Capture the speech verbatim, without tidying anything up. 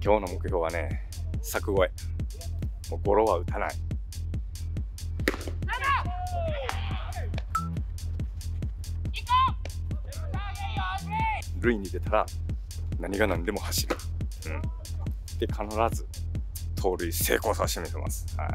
今日の目標はね、柵越え。もうゴロは打たない。塁に出たら何が何でも走る。うん、で必ず盗塁成功させてみせます。はい。